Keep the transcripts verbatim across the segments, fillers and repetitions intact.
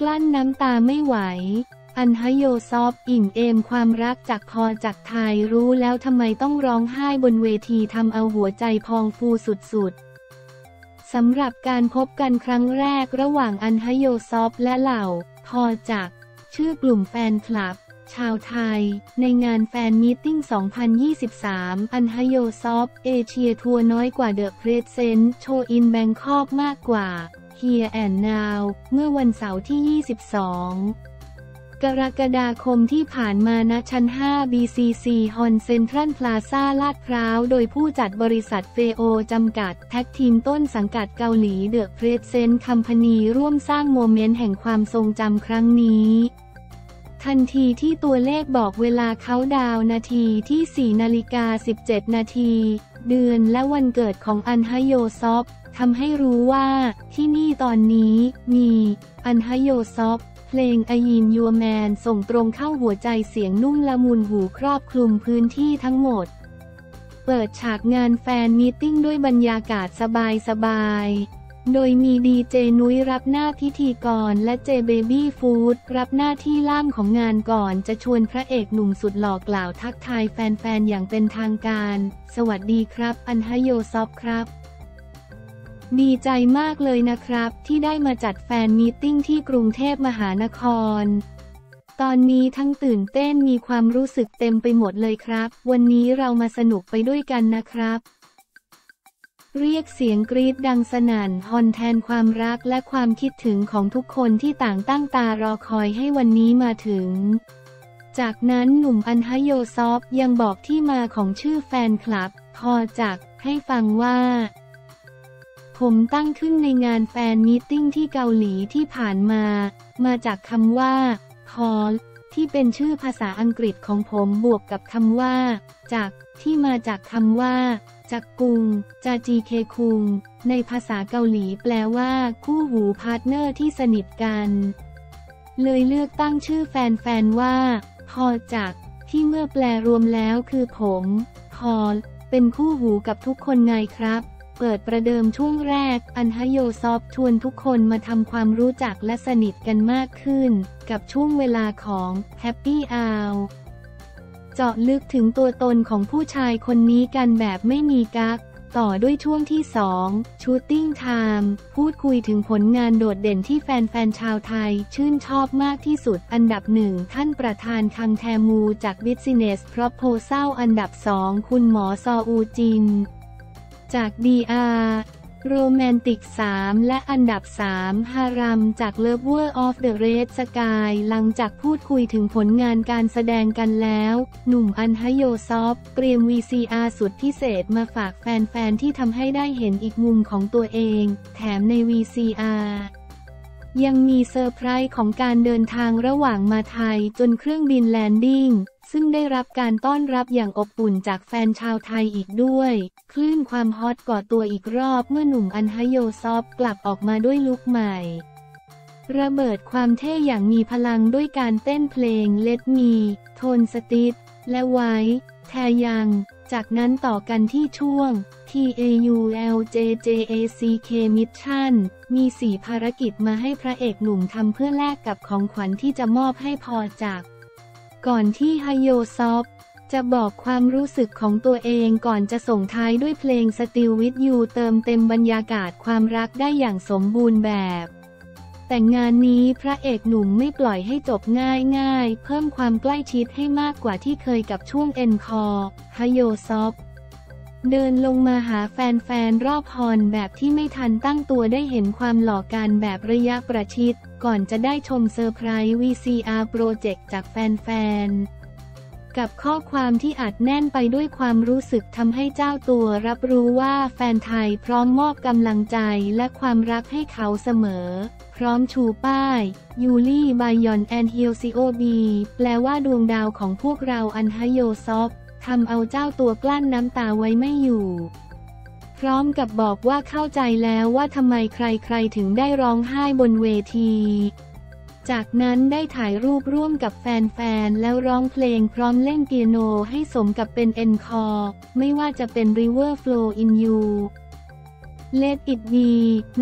กลั้นน้ำตาไม่ไหวอันฮโยซอฟอิ่มเอมความรักจากคอจากไทยรู้แล้วทำไมต้องร้องไห้บนเวทีทำเอาหัวใจพองฟูสุดๆสำหรับการพบกันครั้งแรกระหว่างอันฮโยซอฟและเหล่าคอจากชื่อกลุ่มแฟนคลับชาวไทยในงานแฟนมีตติ้ง สองพันยี่สิบสาม อันฮโยซอฟเอเชียทัวร์น้อยกว่าเดอะเพรสเซนต์โชว์อินแบงคอกมากกว่าHere and Now เมื่อวันเสาร์ที่ ยี่สิบสองกรกฎาคมที่ผ่านมาณชั้นห้า บี ซี ซี ฮอลล์ Central Plaza ลาดพร้าวโดยผู้จัดบริษัทเฟโอจำกัดแท็กทีมต้นสังกัดเกาหลีเดอะเพรสเซนต์คัมพานีร่วมสร้างโมเมนต์แห่งความทรงจำครั้งนี้ทันทีที่ตัวเลขบอกเวลาเค้าดาวน์นาทีที่สี่นาฬิกาสิบเจ็ดนาทีเดือนและวันเกิดของอันฮโยซอฟทำให้รู้ว่าที่นี่ตอนนี้มีอันฮโยซอฟเพลงอยินยัวแมนส่งตรงเข้าหัวใจเสียงนุ่มละมุนหูครอบคลุมพื้นที่ทั้งหมดเปิดฉากงานแฟนมีตติ้งด้วยบรรยากาศสบายสบายโดยมีดีเจนุ้ยรับหน้าพิธีกรและเจเบบี้ฟู้ดรับหน้าที่ล่ามของงานก่อนจะชวนพระเอกหนุ่มสุดหล่อกล่าวทักทายแฟนๆอย่างเป็นทางการสวัสดีครับอันฮโยซอฟครับดีใจมากเลยนะครับที่ได้มาจัดแฟนมีตติ้งที่กรุงเทพมหานครตอนนี้ทั้งตื่นเต้นมีความรู้สึกเต็มไปหมดเลยครับวันนี้เรามาสนุกไปด้วยกันนะครับเรียกเสียงกรี๊ดดังสนั่นฮอนแทนความรักและความคิดถึงของทุกคนที่ต่างตั้งตารอคอยให้วันนี้มาถึงจากนั้นหนุ่มอันฮโยซอฟยังบอกที่มาของชื่อแฟนคลับพอจักให้ฟังว่าผมตั้งขึ้นในงานแฟนมีตติ้งที่เกาหลีที่ผ่านมามาจากคำว่า ฮอลล์ ที่เป็นชื่อภาษาอังกฤษของผมบวกกับคำว่าจักที่มาจากคำว่าจักกุงจาจีเคคุงในภาษาเกาหลีแปลว่าคู่หูพาร์ทเนอร์ที่สนิทกันเลยเลือกตั้งชื่อแฟนๆว่าฮอลล์จักที่เมื่อแปลรวมแล้วคือผมฮอลล์เป็นคู่หูกับทุกคนไงครับเปิดประเดิมช่วงแรกอันฮโยซอฟชวนทุกคนมาทำความรู้จักและสนิทกันมากขึ้นกับช่วงเวลาของแฮปปี้อาวร์เจาะลึกถึงตัวตนของผู้ชายคนนี้กันแบบไม่มีกักต่อด้วยช่วงที่สองชูตติ้งไทม์พูดคุยถึงผลงานโดดเด่นที่แฟนๆชาวไทยชื่นชอบมากที่สุดอันดับหนึ่งท่านประธานคังแทมูจาก Business Proposal อันดับสองคุณหมอซออูจินจาก ด็อกเตอร์ โรแมนติก สาม และอันดับสามฮารัมจาก Lovers of the Red Sky หลังจากพูดคุยถึงผลงานการแสดงกันแล้วหนุ่มอันฮโยซอฟเตรียม วี ซี อาร์ สุดพิเศษมาฝากแฟนๆที่ทำให้ได้เห็นอีกมุมของตัวเองแถมใน วี ซี อาร์ ยังมีเซอร์ไพรส์ของการเดินทางระหว่างมาไทยจนเครื่องบินแลนดิ้งซึ่งได้รับการต้อนรับอย่างอบอุ่นจากแฟนชาวไทยอีกด้วยคลื่นความฮอตก่อตัวอีกรอบเมื่อหนุ่มอันฮโยซอฟกลับออกมาด้วยลุคใหม่ระเบิดความเท่อย่างมีพลังด้วยการเต้นเพลง Let Me โทนสติทและไว้แทยังจากนั้นต่อกันที่ช่วง ทัล แจค Mission มีสี่ภารกิจมาให้พระเอกหนุ่มทำเพื่อแลกกับของขวัญที่จะมอบให้พอจากก่อนที่ฮโยซอฟจะบอกความรู้สึกของตัวเองก่อนจะส่งท้ายด้วยเพลง Still With You เติมเต็มบรรยากาศความรักได้อย่างสมบูรณ์แบบแต่งานนี้พระเอกหนุ่มไม่ปล่อยให้จบง่ายๆเพิ่มความใกล้ชิดให้มากกว่าที่เคยกับช่วงเอ็นคอร์ฮโยซอฟเดินลงมาหาแฟนๆรอบฮอลล์แบบที่ไม่ทันตั้งตัวได้เห็นความหล่อกันแบบระยะประชิดก่อนจะได้ชมเซอร์ไพรส์ วี ซี อาร์ โปรเจกต์จากแฟนๆกับข้อความที่อัดแน่นไปด้วยความรู้สึกทำให้เจ้าตัวรับรู้ว่าแฟนไทยพร้อมมอบกำลังใจและความรักให้เขาเสมอพร้อมชูป้ายยูลี่บายอนแอนเฮลซิโอบีแปลว่าดวงดาวของพวกเราอันฮโยซอฟทำเอาเจ้าตัวกลั้นน้ำตาไว้ไม่อยู่พร้อมกับบอกว่าเข้าใจแล้วว่าทำไมใครๆถึงได้ร้องไห้บนเวที จากนั้นได้ถ่ายรูปร่วมกับแฟนๆแล้วร้องเพลงพร้อมเล่นเปียโนให้สมกับเป็นเอ็นคอร์ไม่ว่าจะเป็น River Flow in You Let It Be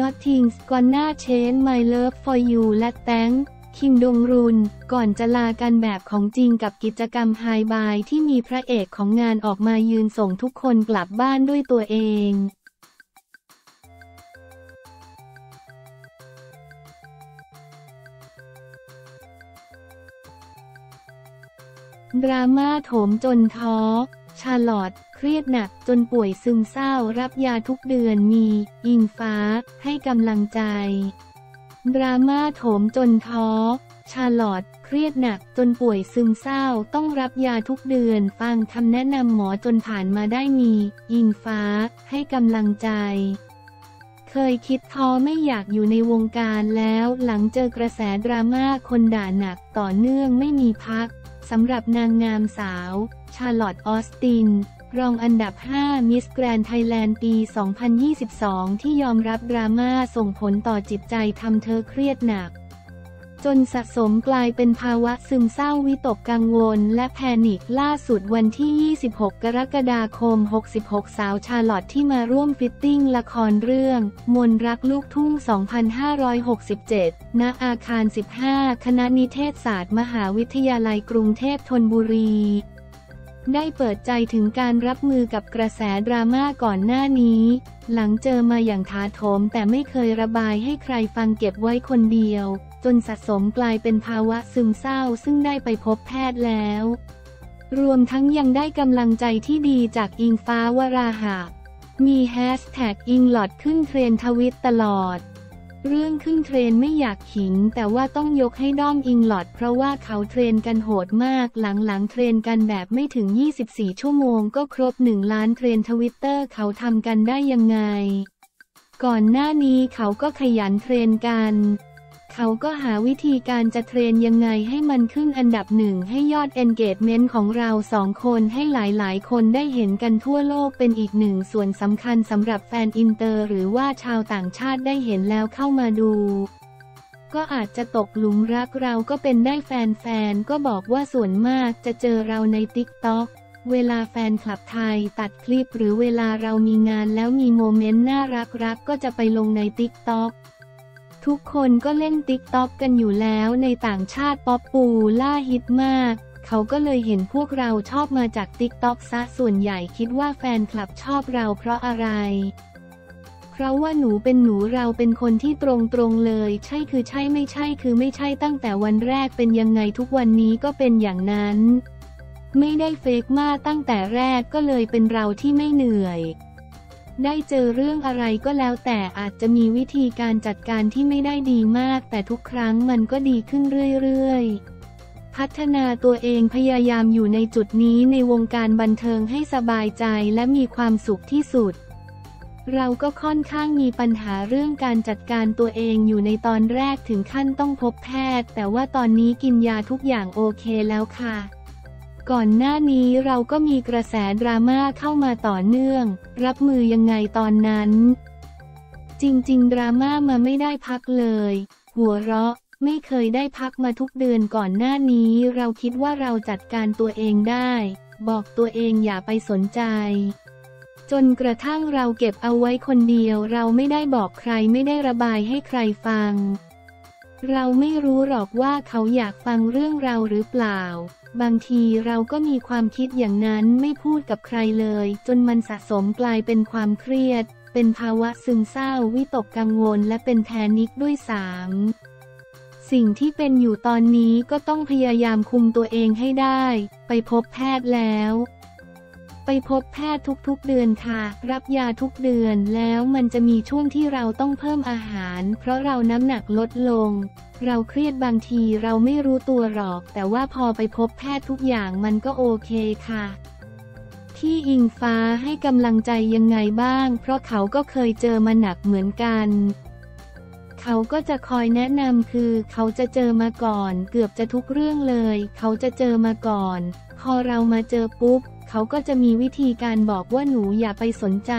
Nothing's Gonna Change My Love for You และแตงคิมดงรุนก่อนจะลากันแบบของจริงกับกิจกรรมไฮบายที่มีพระเอกของงานออกมายืนส่งทุกคนกลับบ้านด้วยตัวเองดราม่าโถมจนท้อชาลอตเครียดหนักจนป่วยซึมเศร้ารับยาทุกเดือนมีอิงฟ้าให้กำลังใจดราม่าโถมจนท้อชาลอตเครียดหนักจนป่วยซึมเศร้าต้องรับยาทุกเดือนฟังคำแนะนำหมอจนผ่านมาได้มีอิงฟ้าให้กำลังใจเคยคิดท้อไม่อยากอยู่ในวงการแล้วหลังเจอกระแสดราม่าคนด่าหนักต่อเนื่องไม่มีพักสำหรับนางงามสาวชาร์ลอตต์ ออสตินรองอันดับห้ามิสแกรนด์ไทยแลนด์ปีสองพันยี่สิบสองที่ยอมรับดราม่าส่งผลต่อจิตใจทำเธอเครียดหนักจนสะสมกลายเป็นภาวะซึมเศร้าวิตกกังวลและแพนิคล่าสุดวันที่ยี่สิบหกกรกฎาคมหกสิบหกสาวชาร์ลอตที่มาร่วมฟิตติ้งละครเรื่องมนรักลูกทุ่งสองพันห้าร้อยหกสิบเจ็ดณอาคารสิบห้าคณะนิเทศศาสตร์มหาวิทยาลัยกรุงเทพธนบุรีได้เปิดใจถึงการรับมือกับกระแสดราม่าก่อนหน้านี้หลังเจอมาอย่างถาโถมแต่ไม่เคยระบายให้ใครฟังเก็บไว้คนเดียวจนสะสมกลายเป็นภาวะซึมเศร้าซึ่งได้ไปพบแพทย์แล้วรวมทั้งยังได้กำลังใจที่ดีจากอิงฟ้าวราหะมีแฮชแท็กอิงหลอดขึ้นเทรนด์ทวิตตลอดเรื่องขึ้นเทรนไม่อยากขิงแต่ว่าต้องยกให้ด้อมอิงหลอดเพราะว่าเขาเทรนกันโหดมากหลังๆเทรนกันแบบไม่ถึงยี่สิบสี่ชั่วโมงก็ครบหนึ่งล้านเทรนทวิตเตอร์เขาทำกันได้ยังไงก่อนหน้านี้เขาก็ขยันเทรนกันเขาก็หาวิธีการจะเทรนยังไงให้มันขึ้นอันดับหนึ่งให้ยอด engagement ของเราสองคนให้หลายๆคนได้เห็นกันทั่วโลกเป็นอีกหนึ่งส่วนสำคัญสำหรับแฟนอินเตอร์หรือว่าชาวต่างชาติได้เห็นแล้วเข้ามาดูก็อาจจะตกหลุมรักเราก็เป็นได้แฟนๆก็บอกว่าส่วนมากจะเจอเราใน ติ๊กต็อก เวลาแฟนคลับไทยตัดคลิปหรือเวลาเรามีงานแล้วมีโมเมนต์น่ารักๆก็จะไปลงใน ติ๊กต็อกทุกคนก็เล่น ติ๊กต็อก กันอยู่แล้วในต่างชาติป๊อปปูล่าฮิตมากเขาก็เลยเห็นพวกเราชอบมาจาก ติ๊กต็อก ซะส่วนใหญ่คิดว่าแฟนคลับชอบเราเพราะอะไรเพราะว่าหนูเป็นหนูเราเป็นคนที่ตรงตรงเลยใช่คือใช่ไม่ใช่คือไม่ใช่ตั้งแต่วันแรกเป็นยังไงทุกวันนี้ก็เป็นอย่างนั้นไม่ได้เฟกมาตั้งแต่แรกก็เลยเป็นเราที่ไม่เหนื่อยได้เจอเรื่องอะไรก็แล้วแต่อาจจะมีวิธีการจัดการที่ไม่ได้ดีมากแต่ทุกครั้งมันก็ดีขึ้นเรื่อยๆพัฒนาตัวเองพยายามอยู่ในจุดนี้ในวงการบันเทิงให้สบายใจและมีความสุขที่สุดเราก็ค่อนข้างมีปัญหาเรื่องการจัดการตัวเองอยู่ในตอนแรกถึงขั้นต้องพบแพทย์แต่ว่าตอนนี้กินยาทุกอย่างโอเคแล้วค่ะก่อนหน้านี้เราก็มีกระแสดราม่าเข้ามาต่อเนื่องรับมือยังไงตอนนั้นจริงๆดราม่ามาไม่ได้พักเลยหัวเราะไม่เคยได้พักมาทุกเดือนก่อนหน้านี้เราคิดว่าเราจัดการตัวเองได้บอกตัวเองอย่าไปสนใจจนกระทั่งเราเก็บเอาไว้คนเดียวเราไม่ได้บอกใครไม่ได้ระบายให้ใครฟังเราไม่รู้หรอกว่าเขาอยากฟังเรื่องเราหรือเปล่าบางทีเราก็มีความคิดอย่างนั้นไม่พูดกับใครเลยจนมันสะสมกลายเป็นความเครียดเป็นภาวะซึมเศร้าวิตกกังวลและเป็นแพนิคด้วยสามสิ่งที่เป็นอยู่ตอนนี้ก็ต้องพยายามคุมตัวเองให้ได้ไปพบแพทย์แล้วไปพบแพทย์ทุกๆเดือนค่ะรับยาทุกเดือนแล้วมันจะมีช่วงที่เราต้องเพิ่มอาหารเพราะเราน้ำหนักลดลงเราเครียดบางทีเราไม่รู้ตัวหรอกแต่ว่าพอไปพบแพทย์ทุกอย่างมันก็โอเคค่ะพี่อิงฟ้าให้กำลังใจยังไงบ้างเพราะเขาก็เคยเจอมาหนักเหมือนกันเขาก็จะคอยแนะนำคือเขาจะเจอมาก่อนเกือบจะทุกเรื่องเลยเขาจะเจอมาก่อนพอเรามาเจอปุ๊บเขาก็จะมีวิธีการบอกว่าหนูอย่าไปสนใจ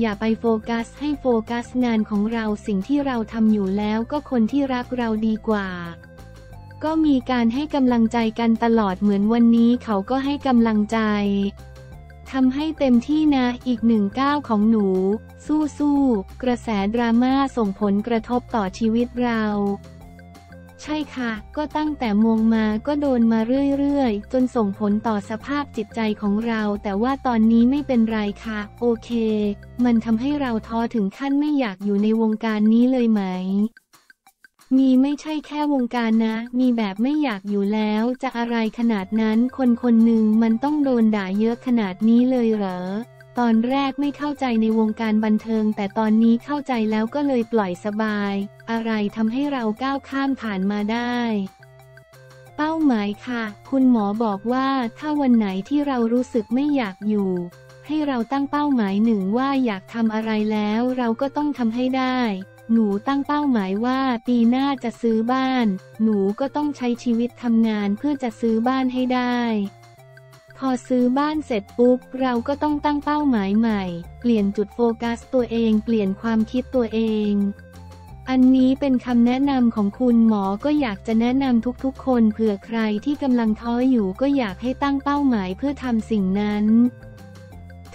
อย่าไปโฟกัสให้โฟกัสงานของเราสิ่งที่เราทำอยู่แล้วก็คนที่รักเราดีกว่า ก็มีการให้กำลังใจกันตลอดเหมือนวันนี้เขาก็ให้กำลังใจทำให้เต็มที่นะอีกหนึ่งก้าวของหนูสู้ๆกระแสดราม่าส่งผลกระทบต่อชีวิตเราใช่ค่ะก็ตั้งแต่มวงมาก็โดนมาเรื่อยๆจนส่งผลต่อสภาพจิตใจของเราแต่ว่าตอนนี้ไม่เป็นไรค่ะโอเคมันทำให้เราท้อถึงขั้นไม่อยากอยู่ในวงการนี้เลยไหมมีไม่ใช่แค่วงการนะมีแบบไม่อยากอยู่แล้วจะอะไรขนาดนั้นคนคนหนึ่งมันต้องโดนด่าเยอะขนาดนี้เลยเหรอตอนแรกไม่เข้าใจในวงการบันเทิงแต่ตอนนี้เข้าใจแล้วก็เลยปล่อยสบายอะไรทำให้เราก้าวข้ามผ่านมาได้เป้าหมายค่ะคุณหมอบอกว่าถ้าวันไหนที่เรารู้สึกไม่อยากอยู่ให้เราตั้งเป้าหมายหนึ่งว่าอยากทำอะไรแล้วเราก็ต้องทำให้ได้หนูตั้งเป้าหมายว่าปีหน้าจะซื้อบ้านหนูก็ต้องใช้ชีวิตทำงานเพื่อจะซื้อบ้านให้ได้พอซื้อบ้านเสร็จปุ๊บเราก็ต้องตั้งเป้าหมายใหม่เปลี่ยนจุดโฟกัสตัวเองเปลี่ยนความคิดตัวเองอันนี้เป็นคำแนะนำของคุณหมอก็อยากจะแนะนำทุกๆคนเผื่อใครที่กำลังท้ออยู่ก็อยากให้ตั้งเป้าหมายเพื่อทำสิ่งนั้น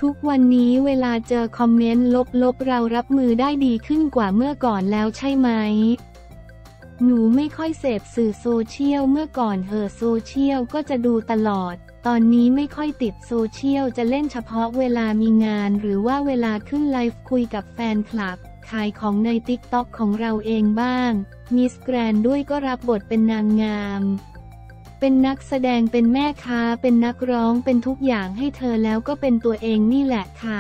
ทุกวันนี้เวลาเจอคอมเมนต์ลบๆเรารับมือได้ดีขึ้นกว่าเมื่อก่อนแล้วใช่ไหมหนูไม่ค่อยเสพสื่อโซเชียลเมื่อก่อนเหอะโซเชียลก็จะดูตลอดตอนนี้ไม่ค่อยติดโซเชียลจะเล่นเฉพาะเวลามีงานหรือว่าเวลาขึ้นไลฟ์คุยกับแฟนคลับขายของใน ติ๊กต็อก ของเราเองบ้างมิสแกรนด์ด้วยก็รับบทเป็นนางงามเป็นนักแสดงเป็นแม่ค้าเป็นนักร้องเป็นทุกอย่างให้เธอแล้วก็เป็นตัวเองนี่แหละค่ะ